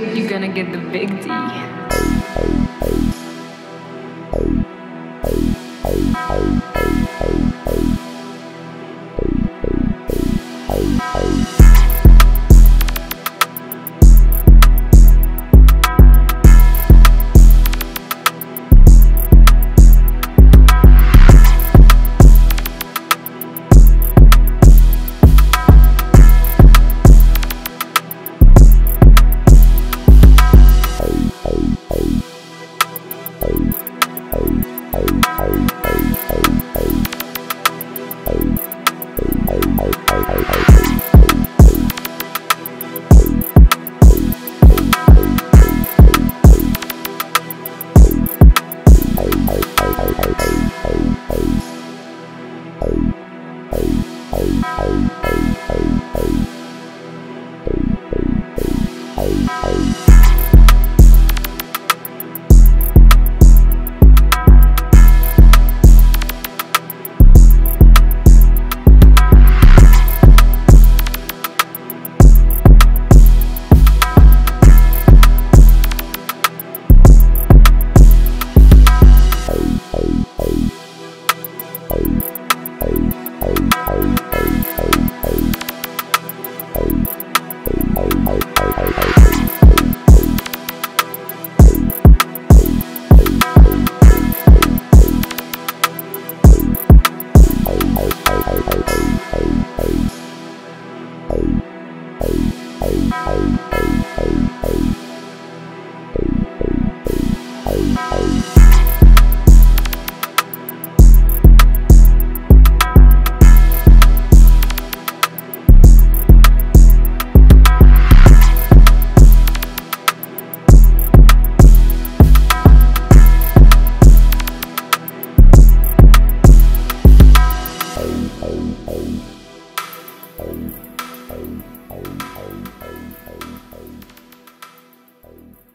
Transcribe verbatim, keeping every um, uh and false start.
you're gonna get the big D. Oh, oh, oh, oh, oh, oh, oh.